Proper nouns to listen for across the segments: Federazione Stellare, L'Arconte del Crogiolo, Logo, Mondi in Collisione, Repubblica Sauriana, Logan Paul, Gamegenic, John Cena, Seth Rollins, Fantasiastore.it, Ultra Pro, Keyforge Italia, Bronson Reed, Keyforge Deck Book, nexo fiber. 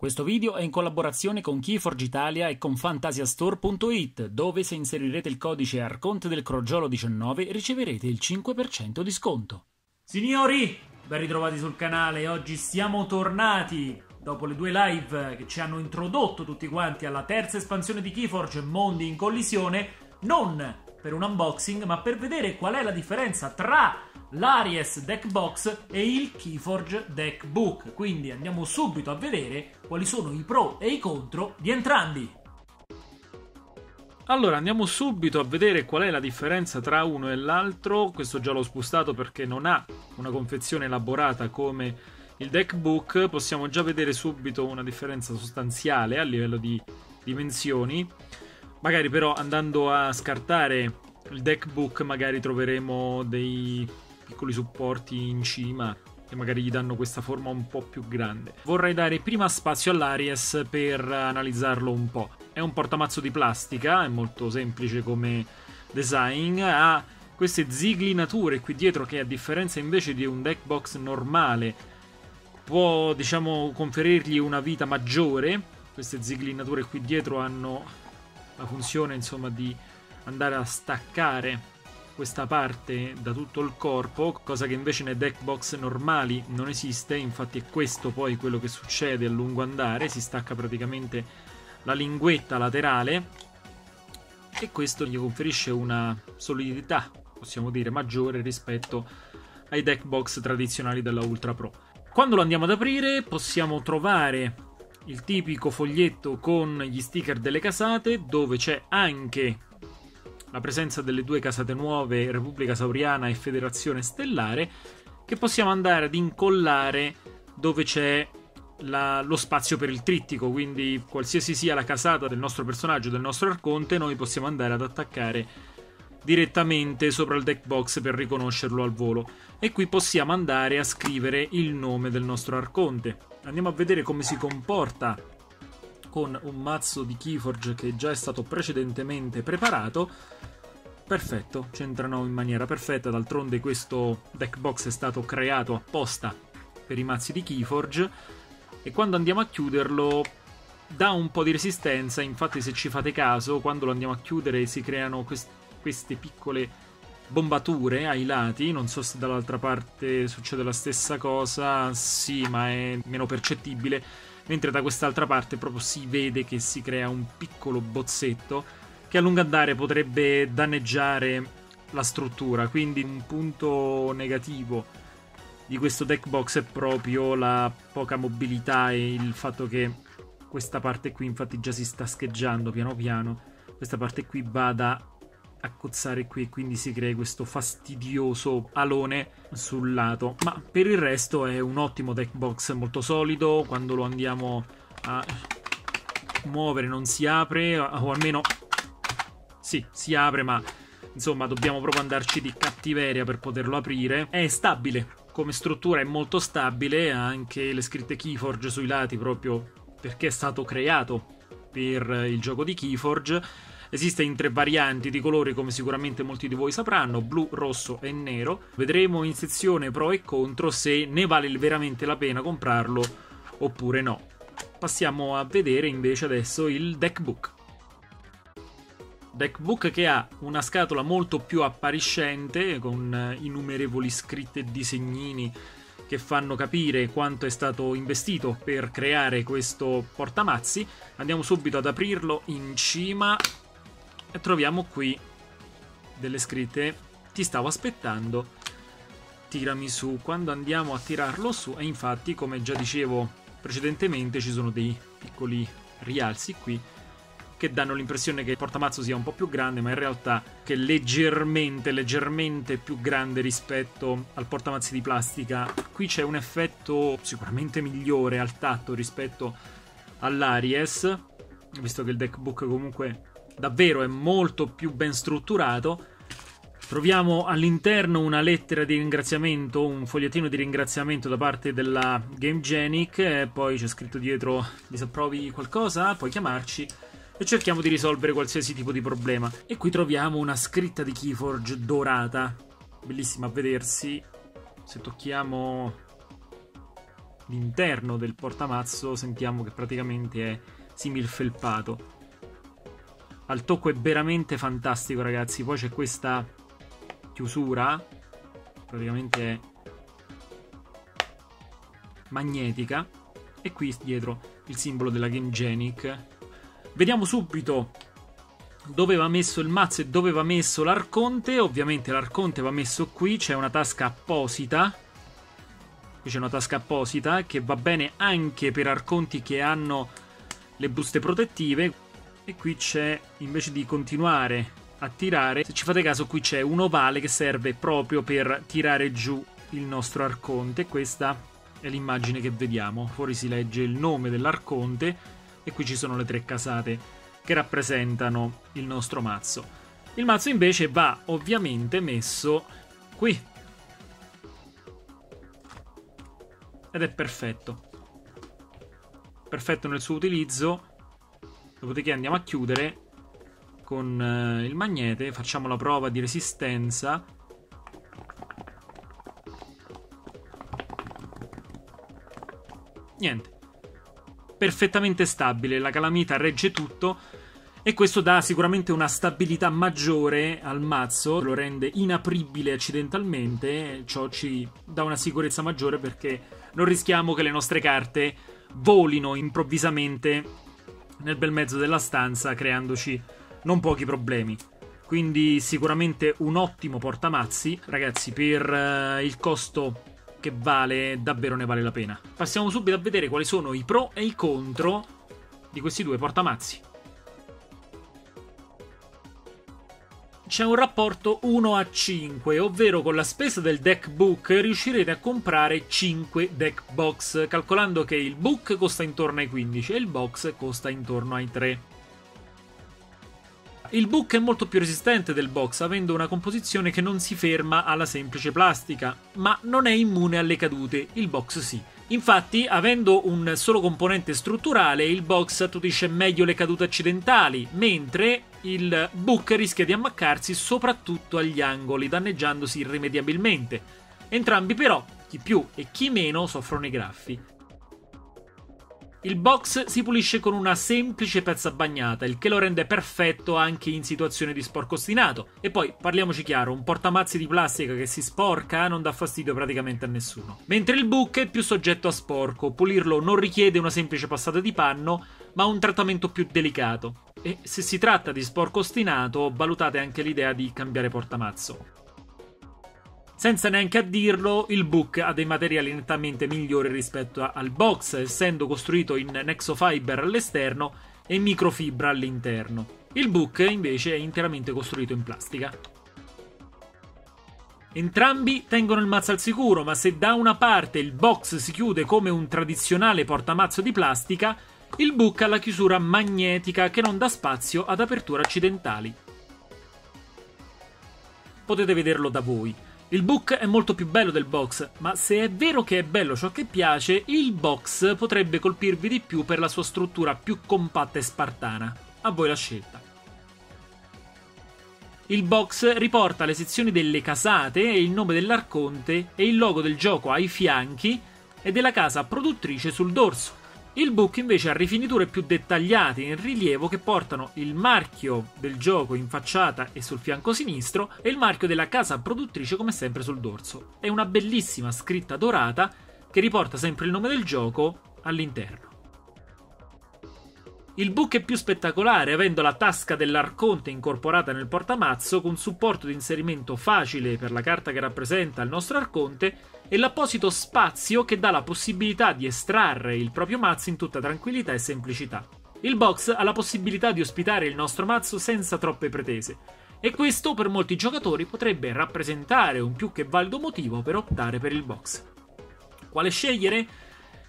Questo video è in collaborazione con Keyforge Italia e con Fantasiastore.it, dove se inserirete il codice L'Arconte del Crogiolo 19 riceverete il 5% di sconto. Signori, ben ritrovati sul canale. Oggi siamo tornati dopo le due live che ci hanno introdotto tutti quanti alla terza espansione di Keyforge, Mondi in Collisione, non per un unboxing ma per vedere qual è la differenza tra l'Aries Deck Box e il Keyforge Deck Book, quindi andiamo subito a vedere quali sono i pro e i contro di entrambi. Allora, andiamo subito a vedere qual è la differenza tra uno e l'altro. Questo già l'ho spostato perché non ha una confezione elaborata come il Deck Book. Possiamo già vedere subito una differenza sostanziale a livello di dimensioni. Magari però andando a scartare il Deck Book magari troveremo dei piccoli supporti in cima e magari gli danno questa forma un po' più grande. Vorrei dare prima spazio all'Aries per analizzarlo un po'. È un portamazzo di plastica, è molto semplice come design, ha queste ziglinature qui dietro che, a differenza invece di un deck box normale, può, diciamo, conferirgli una vita maggiore. Queste ziglinature qui dietro hanno la funzione, insomma, di andare a staccare questa parte da tutto il corpo, cosa che invece nei deck box normali non esiste. Infatti è questo poi quello che succede a lungo andare: si stacca praticamente la linguetta laterale e questo gli conferisce una solidità, possiamo dire, maggiore rispetto ai deck box tradizionali della Ultra Pro. Quando lo andiamo ad aprire possiamo trovare il tipico foglietto con gli sticker delle casate, dove c'è anche la presenza delle due casate nuove, Repubblica Sauriana e Federazione Stellare, che possiamo andare ad incollare dove c'è lo spazio per il trittico. Quindi qualsiasi sia la casata del nostro personaggio, del nostro arconte, noi possiamo andare ad attaccare direttamente sopra il deck box per riconoscerlo al volo, e qui possiamo andare a scrivere il nome del nostro arconte. Andiamo a vedere come si comporta con un mazzo di Keyforge che già è stato precedentemente preparato. Perfetto, c'entrano in maniera perfetta. D'altronde questo deck box è stato creato apposta per i mazzi di Keyforge, e quando andiamo a chiuderlo dà un po' di resistenza. Infatti, se ci fate caso, quando lo andiamo a chiudere si creano queste piccole bombature ai lati. Non so se dall'altra parte succede la stessa cosa, sì, ma è meno percettibile, mentre da quest'altra parte proprio si vede che si crea un piccolo bozzetto che a lungo andare potrebbe danneggiare la struttura. Quindi un punto negativo di questo deck box è proprio la poca mobilità e il fatto che questa parte qui, infatti già si sta scheggiando piano piano, questa parte qui vada a cozzare qui, quindi si crea questo fastidioso alone sul lato. Ma per il resto è un ottimo deck box, molto solido. Quando lo andiamo a muovere non si apre, o almeno sì, si apre, ma insomma dobbiamo proprio andarci di cattiveria per poterlo aprire. È stabile come struttura, è molto stabile, ha anche le scritte Keyforge sui lati proprio perché è stato creato per il gioco di Keyforge. Esiste in tre varianti di colori, come sicuramente molti di voi sapranno: blu, rosso e nero. Vedremo in sezione pro e contro se ne vale veramente la pena comprarlo oppure no. Passiamo a vedere invece adesso il deck book. Deck book che ha una scatola molto più appariscente, con innumerevoli scritte e disegnini che fanno capire quanto è stato investito per creare questo portamazzi. Andiamo subito ad aprirlo in cima e troviamo qui delle scritte: ti stavo aspettando, tirami su. Quando andiamo a tirarlo su, e infatti, come già dicevo precedentemente, ci sono dei piccoli rialzi qui che danno l'impressione che il portamazzo sia un po' più grande, ma in realtà che è leggermente più grande rispetto al portamazzi di plastica. Qui c'è un effetto sicuramente migliore al tatto rispetto all'Aries, visto che il deck book comunque davvero è molto più ben strutturato. Troviamo all'interno una lettera di ringraziamento, un fogliettino di ringraziamento da parte della Gamegenic, e poi c'è scritto dietro: disapprovi qualcosa? Puoi chiamarci e cerchiamo di risolvere qualsiasi tipo di problema. E qui troviamo una scritta di Keyforge dorata, bellissima a vedersi. Se tocchiamo l'interno del portamazzo sentiamo che praticamente è simil felpato. Al tocco è veramente fantastico, ragazzi. Poi c'è questa chiusura, praticamente è magnetica, e qui dietro il simbolo della Gamegenic. Vediamo subito dove va messo il mazzo e dove va messo l'arconte. Ovviamente l'arconte va messo qui, c'è una tasca apposita. Qui c'è una tasca apposita che va bene anche per arconti che hanno le buste protettive. E qui c'è, invece di continuare a tirare, se ci fate caso qui c'è un ovale che serve proprio per tirare giù il nostro arconte. Questa è l'immagine che vediamo, fuori si legge il nome dell'arconte e qui ci sono le tre casate che rappresentano il nostro mazzo. Il mazzo invece va ovviamente messo qui ed è perfetto, perfetto nel suo utilizzo. Dopodiché andiamo a chiudere con il magnete, facciamo la prova di resistenza. Niente, perfettamente stabile, la calamita regge tutto e questo dà sicuramente una stabilità maggiore al mazzo, lo rende inapribile accidentalmente, ciò ci dà una sicurezza maggiore perché non rischiamo che le nostre carte volino improvvisamente nel bel mezzo della stanza creandoci non pochi problemi. Quindi sicuramente un ottimo portamazzi, ragazzi, per il costo che vale, davvero ne vale la pena. Passiamo subito a vedere quali sono i pro e i contro di questi due portamazzi. C'è un rapporto 1:5, ovvero con la spesa del deck book riuscirete a comprare 5 deck box, calcolando che il book costa intorno ai 15 e il box costa intorno ai 3. Il book è molto più resistente del box, avendo una composizione che non si ferma alla semplice plastica, ma non è immune alle cadute, il box sì. Infatti, avendo un solo componente strutturale, il box attutisce meglio le cadute accidentali, mentre il book rischia di ammaccarsi soprattutto agli angoli, danneggiandosi irrimediabilmente. Entrambi però, chi più e chi meno, soffrono i graffi. Il box si pulisce con una semplice pezza bagnata, il che lo rende perfetto anche in situazioni di sporco ostinato. E poi, parliamoci chiaro, un portamazzi di plastica che si sporca non dà fastidio praticamente a nessuno. Mentre il book è più soggetto a sporco, pulirlo non richiede una semplice passata di panno, ma un trattamento più delicato. E se si tratta di sporco ostinato, valutate anche l'idea di cambiare portamazzo. Senza neanche a dirlo, il book ha dei materiali nettamente migliori rispetto al box, essendo costruito in nexo fiber all'esterno e microfibra all'interno. Il book, invece, è interamente costruito in plastica. Entrambi tengono il mazzo al sicuro, ma se da una parte il box si chiude come un tradizionale portamazzo di plastica, il book ha la chiusura magnetica che non dà spazio ad aperture accidentali. Potete vederlo da voi. Il book è molto più bello del box, ma se è vero che è bello ciò che piace, il box potrebbe colpirvi di più per la sua struttura più compatta e spartana. A voi la scelta. Il box riporta le sezioni delle casate e il nome dell'arconte e il logo del gioco ai fianchi e della casa produttrice sul dorso. Il book invece ha rifiniture più dettagliate in rilievo che portano il marchio del gioco in facciata e sul fianco sinistro e il marchio della casa produttrice come sempre sul dorso. È una bellissima scritta dorata che riporta sempre il nome del gioco all'interno. Il book è più spettacolare avendo la tasca dell'arconte incorporata nel portamazzo con supporto di inserimento facile per la carta che rappresenta il nostro arconte e l'apposito spazio che dà la possibilità di estrarre il proprio mazzo in tutta tranquillità e semplicità. Il box ha la possibilità di ospitare il nostro mazzo senza troppe pretese e questo per molti giocatori potrebbe rappresentare un più che valido motivo per optare per il box. Quale scegliere?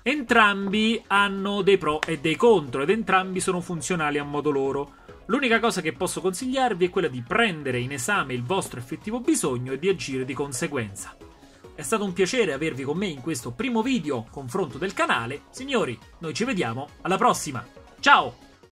Entrambi hanno dei pro e dei contro ed entrambi sono funzionali a modo loro. L'unica cosa che posso consigliarvi è quella di prendere in esame il vostro effettivo bisogno e di agire di conseguenza. È stato un piacere avervi con me in questo primo video confronto del canale. Signori, noi ci vediamo alla prossima. Ciao!